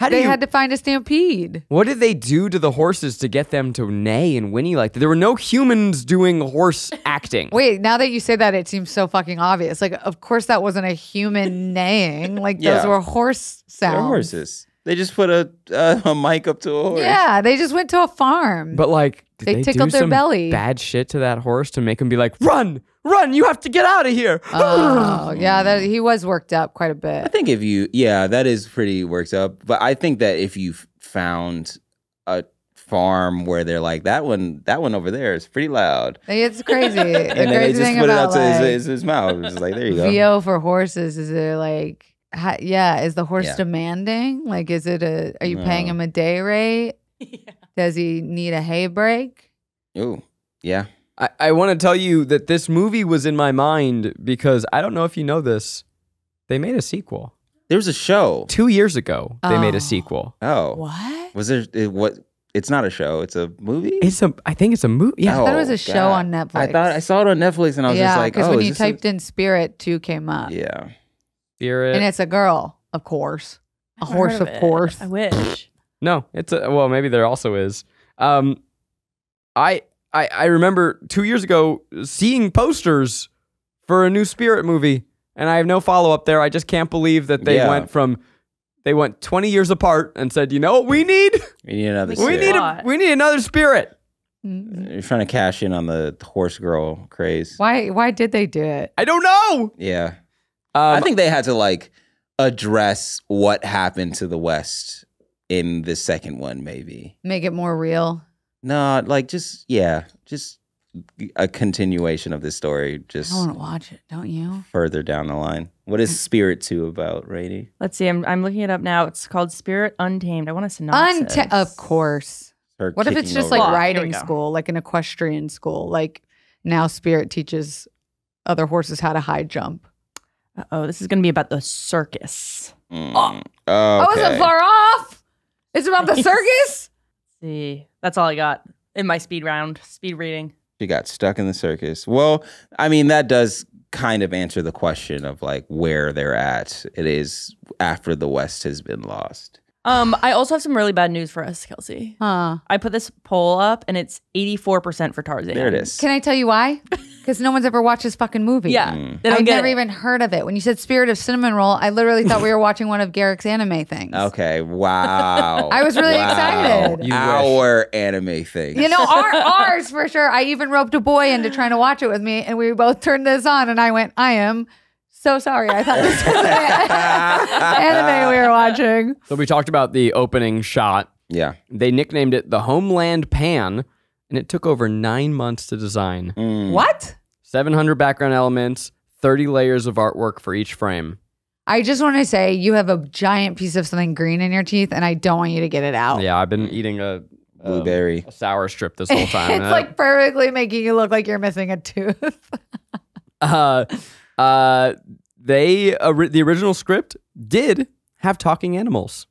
did they had to find a stampede. What did they do to the horses to get them to neigh and whinny like that? There were no humans doing horse acting. Wait, now that you say that, it seems so fucking obvious. Like, of course that wasn't a human neighing. Like those were horse sounds. They're horses. They just put a mic up to a horse. Yeah, they just went to a farm. But like, did they tickled do their some belly. Bad shit to that horse to make him be like, run, run, you have to get out of here. Oh, yeah, he was worked up quite a bit. I think if you, that is pretty worked up. But I think that if you found a farm where they're like, that one over there is pretty loud. It's crazy. And the then crazy they just put it out to like, his mouth. It's like, there you go. VO for horses is they're like, is the horse demanding? Like, is it are you paying him a day rate? Does he need a hay break? Ooh, yeah. I want to tell you that this movie was in my mind because I don't know if you know this. They made a sequel. There was a show. 2 years ago, they made a sequel. Oh. What? Was there, what? It's not a show. It's a movie? I think it's a movie. Yeah. I thought it was a show on Netflix. I thought I saw it on Netflix and I was just like, oh. Because when you typed in Spirit, 2 came up. Yeah. Spirit. And it's a girl, of course. A horse, of course. I wish. No, it's a well. Maybe there also is. I remember 2 years ago seeing posters for a new Spirit movie, And I have no follow-up there. I just can't believe that they went from... They went 20 years apart and said, you know what we need? We need another spirit. We need another spirit. You're trying to cash in on the horse girl craze. Why did they do it? I don't know. Yeah. I think they had to, like, address what happened to the West in the second one, maybe. Make it more real? No, like, just, yeah, just a continuation of this story. Just I want to watch it, don't you? Further down the line. What is Spirit 2 about, Rainie? Let's see. I'm looking it up now. It's called Spirit Untamed. I want a synopsis. Of course. What if it's just like riding school, like an equestrian school? Like now Spirit teaches other horses how to high jump. Uh-oh, this is going to be about the circus. Mm. Oh. Okay. I wasn't far off. It's about the circus? Let's see. That's all I got in my speed round, speed reading. She got stuck in the circus. Well, I mean, that does... kind of answer the question of like where they're at. It is after the West has been lost. I also have some really bad news for us, Kelsey. I put this poll up and it's 84% for Tarzan. There it is. Can I tell you why? Because no one's ever watched this fucking movie. Yeah. I've never even heard of it. When you said Spirit of Cinnamon Roll, I literally thought we were watching one of Garrick's anime things. Okay. Wow. I was really excited. Our anime thing. You know, ours for sure. I even roped a boy into trying to watch it with me and we both turned this on and I went, I am so sorry. I thought this was anime we were watching. So we talked about the opening shot. Yeah. They nicknamed it the Homeland Pan, and it took over 9 months to design. Mm. What? 700 background elements, 30 layers of artwork for each frame. I just want to say you have a giant piece of something green in your teeth, and I don't want you to get it out. Yeah, I've been eating a... blueberry. A sour strip this whole time. It's like perfectly making you look like you're missing a tooth. The original script did have talking animals.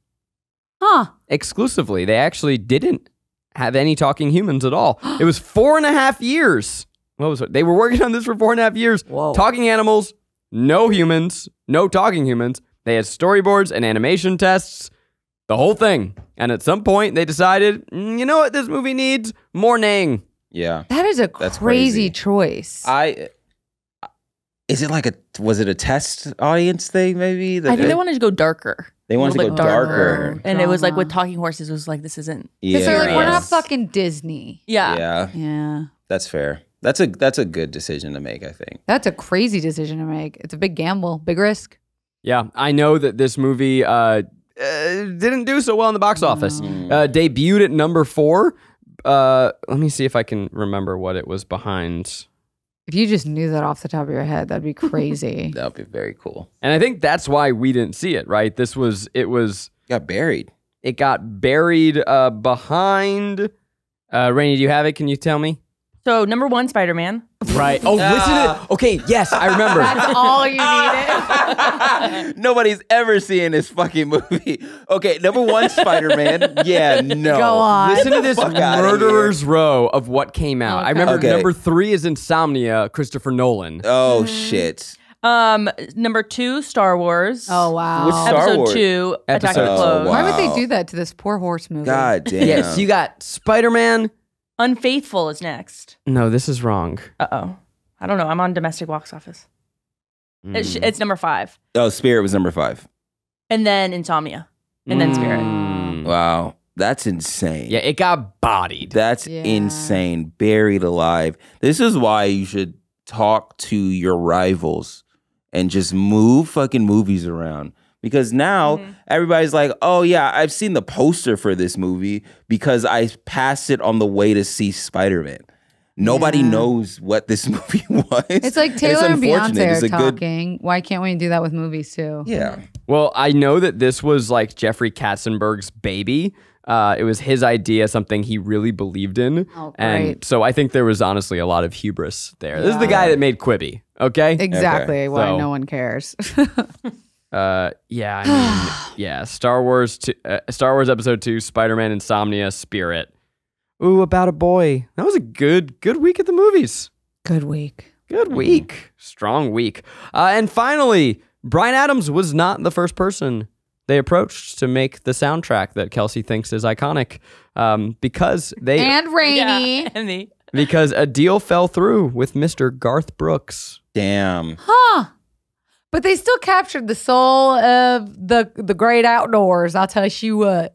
Huh. Exclusively. They actually didn't have any talking humans at all. It was 4.5 years. What was it? They were working on this for 4.5 years. Whoa. Talking animals, no humans, no talking humans. They had storyboards and animation tests, the whole thing. And at some point they decided, you know what this movie needs? More neighing. Yeah. That is a crazy choice. Is it like was it a test audience thing maybe? I think they wanted to go darker. They wanted to go darker. And it was like with talking horses, it was like, this isn't. Yeah. They're like, we're not fucking Disney. Yeah. Yeah. Yeah. That's fair. That's a good decision to make, I think. That's a crazy decision to make. It's a big gamble, big risk. Yeah. I know that this movie didn't do so well in the box office. Debuted at number 4. Let me see if I can remember what it was behind. If you just knew that off the top of your head, that'd be crazy. That'd be very cool. And I think that's why we didn't see it, right? It got buried. It got buried behind. Rainie, do you have it? Can you tell me? So number 1, Spider-Man. Right. Oh, listen to it. Okay, yes, I remember. That's all you needed. Nobody's ever seen this fucking movie. Okay, number 1, Spider-Man. Yeah, no. Go on. Listen to this murderer's row of what came out. Okay. I remember number 3 is Insomnia, Christopher Nolan. Oh, shit. Number 2, Star Wars. Oh, wow. What's Episode 2, Attack of the Clones. Why would they do that to this poor horse movie? God damn. Yes, you got Spider-Man. Unfaithful is next. No, this is wrong. Uh-oh. I don't know. I'm on domestic box office. Mm. It's number 5. Oh, Spirit was number 5. And then Insomnia. And then Spirit. Wow. That's insane. Yeah, it got bodied. That's insane. Buried alive. This is why you should talk to your rivals and just move fucking movies around. Because now everybody's like, oh, yeah, I've seen the poster for this movie because I passed it on the way to see Spider-Man. Nobody knows what this movie was. It's like Taylor and Beyonce are talking. Why can't we do that with movies, too? Yeah. Well, I know that this was like Jeffrey Katzenberg's baby. It was his idea, something he really believed in. Oh, and so I think there was honestly a lot of hubris there. Yeah. This is the guy that made Quibi, okay? Exactly. Okay. Why no one cares. Yeah, I mean, yeah. Star Wars Episode 2, Spider-Man, Insomnia, Spirit. Ooh, About a Boy. That was a good week at the movies. Good week. Good week. Strong week. And finally, Bryan Adams was not the first person they approached to make the soundtrack that Kelsey thinks is iconic. Because they and Rainie and me. Because a deal fell through with Mr. Garth Brooks. Damn. Huh. But they still captured the soul of the great outdoors, I'll tell you what.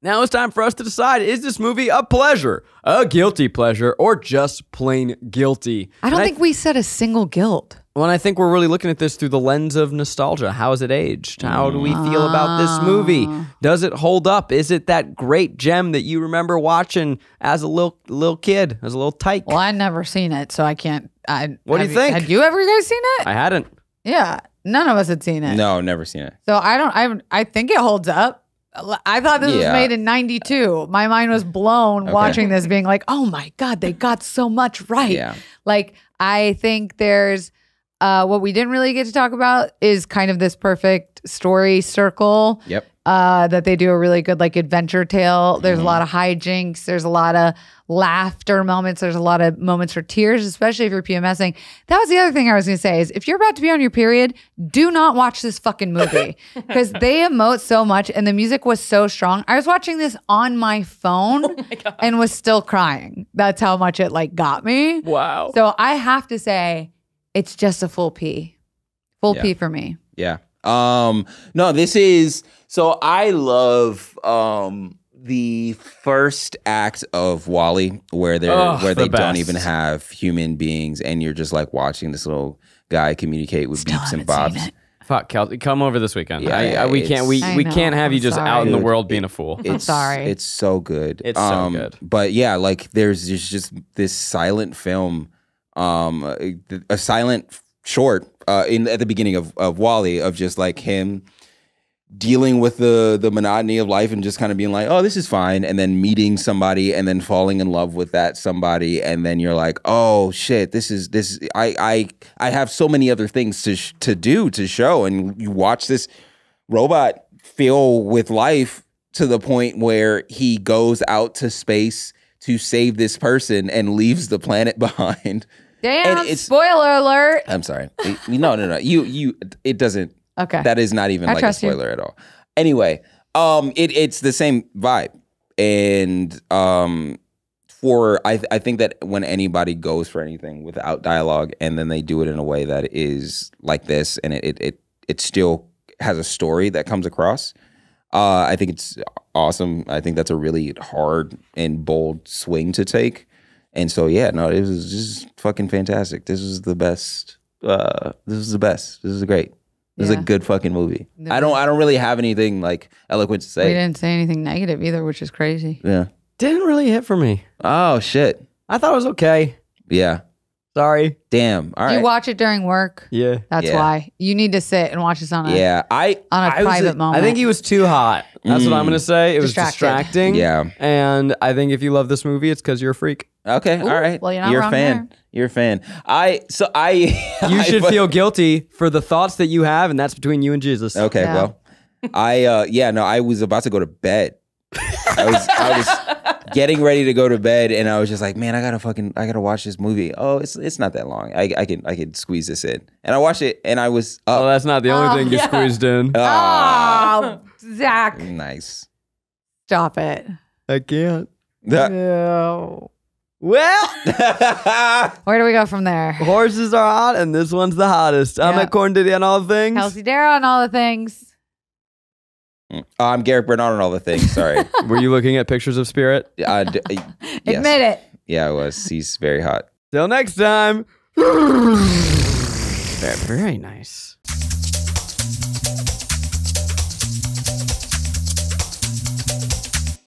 Now it's time for us to decide, is this movie a pleasure, a guilty pleasure, or just plain guilty? I don't think we said a single guilt. Well, and I think we're really looking at this through the lens of nostalgia. How has it aged? How do we feel about this movie? Does it hold up? Is it that great gem that you remember watching as a little kid, as a little tyke? Well, I'd never seen it, so I can't. What do you think? Had you ever guys seen it? I hadn't. Yeah, none of us had seen it. No, never seen it. So I don't. I think it holds up. I thought this was made in 92. My mind was blown watching this, being like, oh my God, they got so much right. Yeah. Like, I think there's. What we didn't really get to talk about is kind of this perfect story circle. Yep. That they do a really good like adventure tale. There's a lot of hijinks. There's a lot of laughter moments. There's a lot of moments for tears, especially if you're PMSing. That was the other thing I was going to say is if you're about to be on your period, do not watch this fucking movie because they emote so much and the music was so strong. I was watching this on my phone and was still crying. That's how much it like got me. Wow. So I have to say, it's just a full P. Full P for me. Yeah. No, this is... So I love the first act of WALL-E where they don't even have human beings and you're just like watching this little guy communicate with beeps and bobs. Fuck, Kelsey, come over this weekend. Yeah, we can't have you just out in the world being a fool. I'm sorry. It's so good. It's so good. But yeah, like there's just this silent film... a silent short at the beginning of WALL-E of just like him dealing with the monotony of life and just kind of being like, oh, this is fine, and then meeting somebody and then falling in love with that somebody, and then you're like, oh shit, this is I have so many other things to show, and you watch this robot fill with life to the point where he goes out to space to save this person and leaves the planet behind. Damn! Spoiler alert. I'm sorry. No. It doesn't. Okay. That is not even like a spoiler at all. Anyway, it's the same vibe, and I think that when anybody goes for anything without dialogue and then they do it in a way that is like this, and it still has a story that comes across. I think it's awesome. I think that's a really hard and bold swing to take. And so, yeah, no, it was just fucking fantastic. This is the best. This is the best. This is great. This is a good fucking movie. I don't really have anything like eloquent to say. We didn't say anything negative either, which is crazy. Yeah. Didn't really hit for me. Oh, shit. I thought it was okay. Yeah. Sorry. Damn. All right. You watch it during work. Yeah. That's why. You need to sit and watch this on a, on a private moment. I think he was too hot. That's what I'm going to say. It was distracting. Yeah. And I think if you love this movie, it's because you're a freak. Okay. Ooh, all right. Well, you're a fan. There. You're a fan. You should feel guilty for the thoughts that you have, and that's between you and Jesus. Okay. Yeah. Well, I was about to go to bed. I was getting ready to go to bed, and I was just like, man, I gotta watch this movie. Oh, it's not that long. I can squeeze this in. And I watched it, and I was up. Oh, that's not the only thing you squeezed in. Oh, Zach. Nice. Stop it. I can't. No. Well, where do we go from there? Horses are hot, and this one's the hottest. Yep. I'm at Corn Diddy on all the things. Kelsey Darragh on all the things. I'm Garrick Bernard on all the things. Sorry. Were you looking at pictures of Spirit? Yes. Admit it. Yeah, I was. He's very hot. Till next time. Very nice.